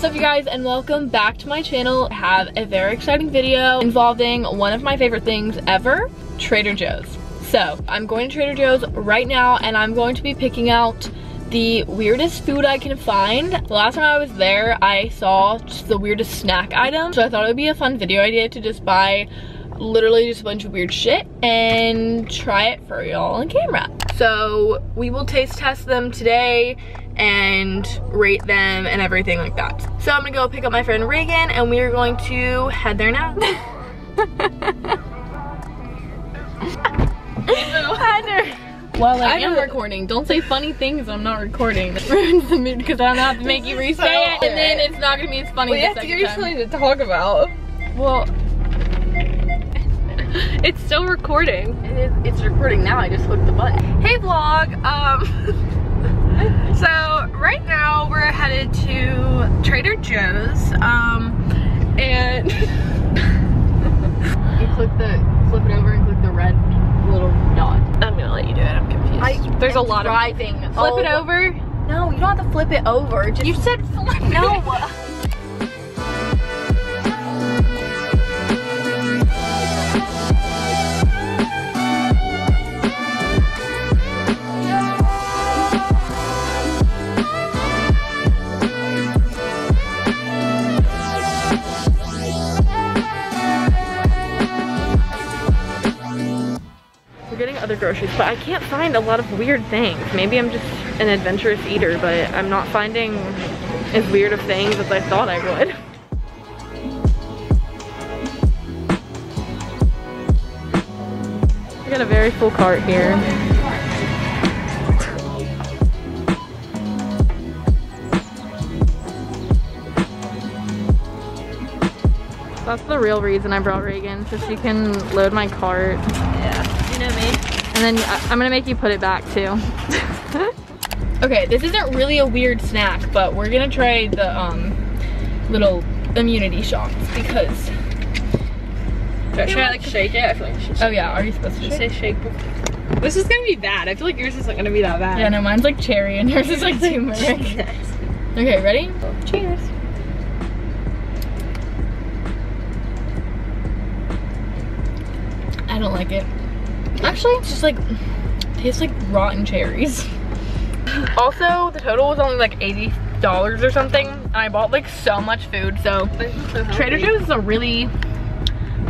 What's up, you guys, and welcome back to my channel. I have a very exciting video involving one of my favorite things ever, Trader Joe's. So I'm going to Trader Joe's right now and I'm going to be picking out the weirdest food I can find. The last time I was there, I saw just the weirdest snack item. So I thought it would be a fun video idea to just buy literally just a bunch of weird shit and try it for y'all on camera. So we will taste test them today and rate them and everything like that. So I'm gonna go pick up my friend Reagan and we are going to head there now. Well, I am recording. Don't say funny things when I'm not recording. That ruins the mood because I'm gonna have to make you re-say it, and then it's not gonna be as funny. We have to give you something to talk about. Well, it's still recording. It's recording now. I just clicked the button. Hey vlog. So right now we're headed to Trader Joe's. And you flip it over and click the red little dot. I'm gonna let you do it. I'm confused. There's a lot driving. Of flip it over. No, you don't have to flip it over. Just you said flip. No. Groceries, but I can't find a lot of weird things. Maybe I'm just an adventurous eater, but I'm not finding as weird of things as I thought I would. I got a very full cart here. That's the real reason I brought Reagan, so she can load my cart. Yeah, you know me. And then I'm gonna make you put it back too. Okay, this isn't really a weird snack, but we're gonna try the little immunity shots because. Should I like shake it? I feel like you should shake it. Oh yeah, are you supposed to shake? This is gonna be bad. I feel like yours isn't gonna be that bad. Yeah, no, mine's like cherry and yours is like turmeric. Okay, ready? Cheers. I don't like it. Actually, it's just like, tastes like rotten cherries. Also, the total was only like $80 or something. And I bought like so much food, so Trader Joe's is a really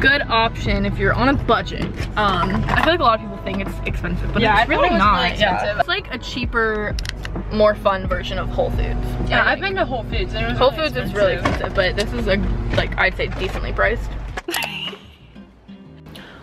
good option if you're on a budget. I feel like a lot of people think it's expensive, but yeah, it's really not. Yeah. It's like a cheaper, more fun version of Whole Foods. Yeah, I've been to Whole Foods. And Whole Foods is really expensive, but this is a, like, I'd say decently priced.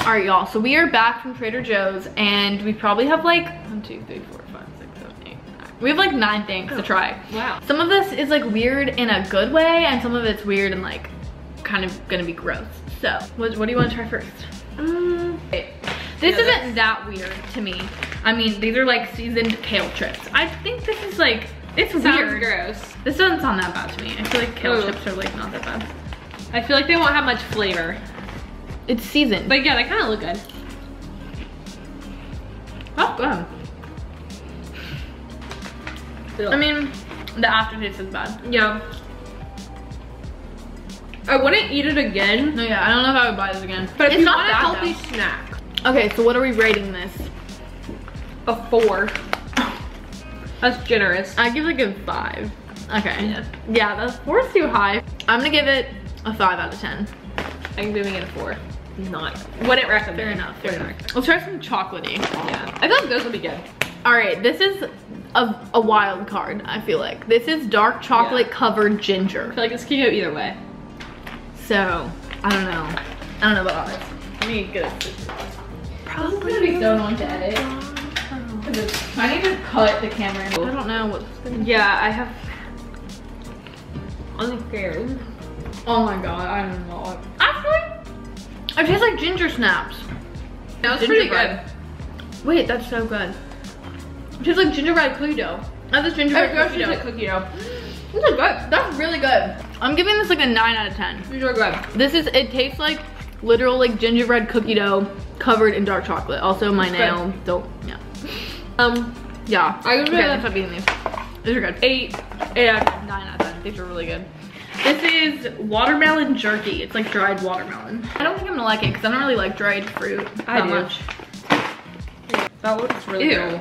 Alright y'all, so we are back from Trader Joe's and we probably have like 1, 2, 3, 4, 5, 6, 7, 8, 9. We have like 9 things to try. Wow. Some of this is like weird in a good way and some of it's weird and like kind of gonna be gross. So, what do you want to try first? This isn't that weird to me. I mean, these are like seasoned kale chips. I think this is like, it's weird. Sounds gross. This doesn't sound that bad to me. I feel like kale chips are like not that bad. I feel like they won't have much flavor. It's seasoned. But yeah, they kind of look good. Oh, good. I mean, the aftertaste is bad. Yeah. I wouldn't eat it again. No, yeah, I don't know if I would buy this again. But it's not a healthy snack. Okay, so what are we rating this? A 4. That's generous. I give it a good 5. Okay. Yeah, that's 4's too high. I'm gonna give it a 5 out of 10. I'm giving it a 4. Not. Wouldn't recommend. Fair enough. Fair enough. Let's try some chocolatey. Yeah. I feel like those will be good. All right, this is a wild card, I feel like. This is dark chocolate covered ginger. I feel like this could go either way. So, I don't know. I don't know about all this. Let me get it. Probably be so annoying to edit. I need to cut the camera. I don't know what's going on. Yeah, I have. Unfair. Oh my god, I don't know. Actually, it tastes like ginger snaps. That was pretty good. Wait, that's so good. It tastes like gingerbread cookie dough. Not this gingerbread cookie dough. This is good. That's really good. I'm giving this like a 9 out of 10. These are good. This is, it tastes like literal like gingerbread cookie dough covered in dark chocolate. Also, my nail, dope, yeah. Yeah. I would really love to be in these. These are good. 8 out of 10. 9 out of 10. These are really good. This is watermelon jerky. It's like dried watermelon. I don't think I'm gonna like it because I don't really like dried fruit that much. That looks really good.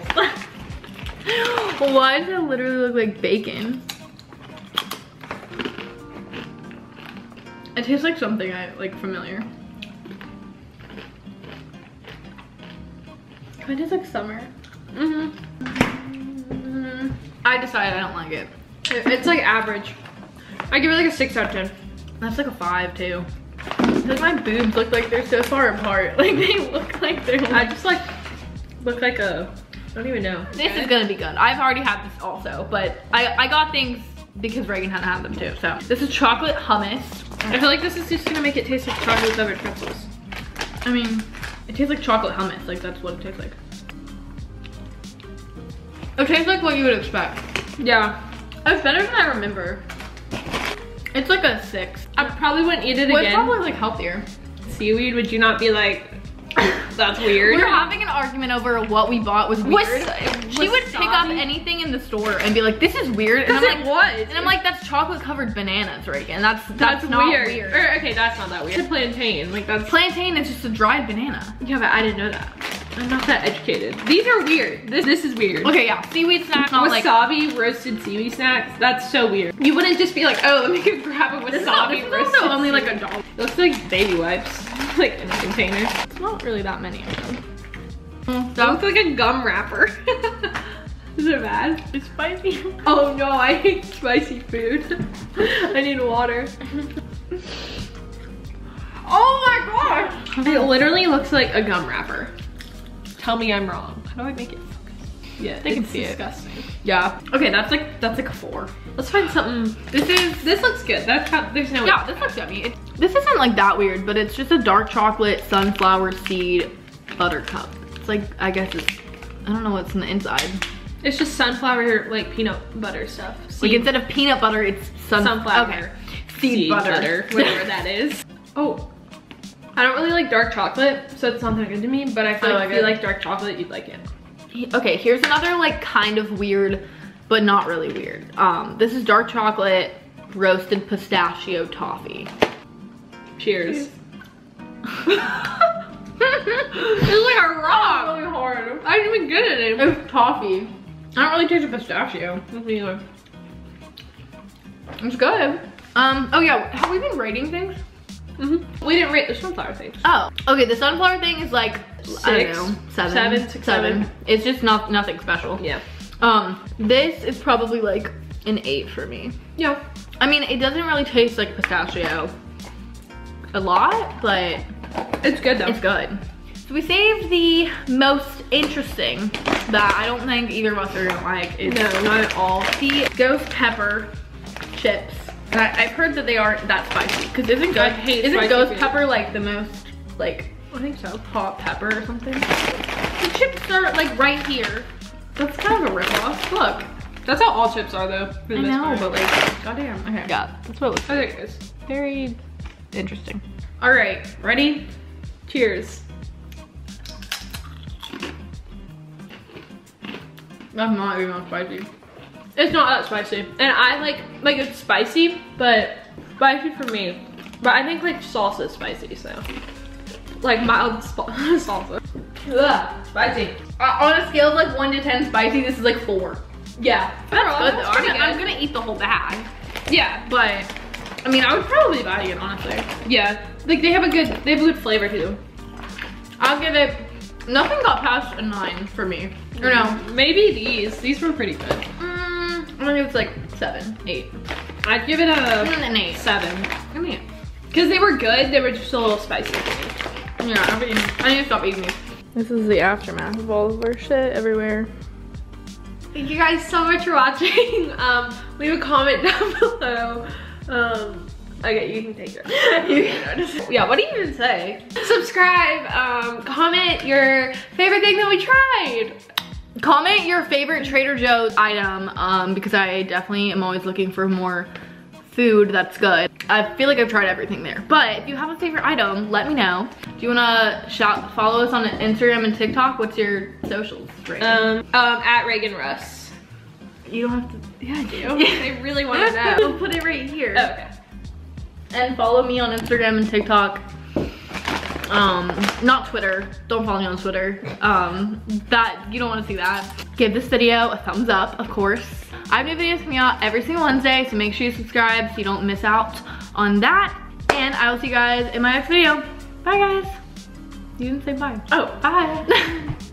Why does it literally look like bacon? It tastes like something I like familiar. It tastes like summer. I decided I don't like it. It's like average. I give it like a 6 out of 10. That's like a 5 too. Like my boobs look like they're so far apart. Like they look like they're. I just like look like a. I don't even know. This is gonna be good. I've already had this also, but I got things because Reagan hadn't had them too. So this is chocolate hummus. I feel like this is just gonna make it taste like chocolate covered pretzels. I mean, it tastes like chocolate hummus. Like that's what it tastes like. It tastes like what you would expect. Yeah. It's better than I remember. It's like a 6. I probably wouldn't eat it again. It's probably like healthier. Seaweed, would you not be like, that's weird? We were having an argument over what we bought was weird. She would pick up anything in the store and be like, this is weird. And I'm like, what? And I'm like, that's chocolate covered bananas, Reagan. That's not weird. Or, okay, that's not that weird. It's a plantain. Like that's plantain is just a dried banana. Yeah, but I didn't know that. I'm not that educated. These are weird. This is weird. Okay, yeah. Seaweed snacks. Wasabi like, roasted seaweed snacks. That's so weird. You wouldn't just be like, oh, let me grab a wasabi roasted. Only like a dollar. It looks like baby wipes, like in a container. It's not really that many of them. That looks like a gum wrapper. Is it bad? It's spicy. Oh no, I hate spicy food. I need water. Oh my gosh! It literally looks like a gum wrapper. Tell me I'm wrong. How do I make it focus? Yeah, they can see it. It's disgusting. Yeah. Okay, that's like a 4. Let's find something. This looks good. There's no way. Yeah, this looks yummy. This isn't like that weird, but it's just a dark chocolate sunflower seed buttercup. It's like, I guess it's, I don't know what's on the inside. It's just sunflower, like peanut butter stuff. Seed. Like instead of peanut butter, it's sunflower. Okay. Seed butter. Whatever that is. Oh. I don't really like dark chocolate, so it's not that good to me, but I feel like if you like dark chocolate, you'd like it. Okay, here's another like kind of weird, but not really weird. This is dark chocolate roasted pistachio toffee. Cheers. It's like a rock. It's really hard. I didn't even get it anymore. It's toffee. I don't really taste a pistachio. Neither. It's good. Oh yeah, have we been rating things? We didn't rate the sunflower thing. Oh, okay. The sunflower thing is like 6, I don't know, 7. It's just nothing special. Yeah. This is probably like an 8 for me. Yeah. I mean, it doesn't really taste like pistachio a lot, but it's good though. It's good. So we saved the most interesting that I don't think either of us are gonna like. No, not at all. The ghost pepper chips. I've heard that they aren't that spicy because isn't ghost pepper like the most like I think so hot pepper or something? The chips are like right here. That's kind of a ripoff. Look, that's how all chips are though. I know, but like goddamn. Okay, yeah, that's what it looks like. There it is. Very interesting. All right, ready? Cheers. That's not even spicy. It's not that spicy, and I like it's spicy, but spicy for me. But I think like salsa is spicy, so like mild salsa. Ugh, spicy. On a scale of like 1 to 10 spicy, this is like 4. Yeah, that's good though. I'm gonna eat the whole bag. Yeah, but I mean, I would probably buy it honestly. Yeah, like they have a good flavor too. I'll give it. Nothing got past a 9 for me. Or no, maybe these were pretty good. I'm gonna give it like 7, 8. I'd give it an 8. 7. Come here. Because they were good, they were just a little spicy. Yeah, I need to stop eating these. This is the aftermath of all of our shit everywhere. Thank you guys so much for watching. Leave a comment down below. Okay, you can take it. Yeah, what do you even say? Subscribe, comment your favorite thing that we tried. Comment your favorite Trader Joe's item because I definitely am always looking for more food that's good. I feel like I've tried everything there. But if you have a favorite item, let me know. Do you want to follow us on Instagram and TikTok? What's your socials, Reagan? At Reagan Russ. You don't have to. Yeah, I do. I really want to know. We'll put it right here. Oh, okay. and follow me on Instagram and TikTok. Not Twitter. Don't follow me on Twitter. That you don't want to see that. Give this video a thumbs up, of course. I have new videos coming out every single Wednesday, so make sure you subscribe so you don't miss out on that. And I will see you guys in my next video. Bye guys. You didn't say bye. Oh, bye.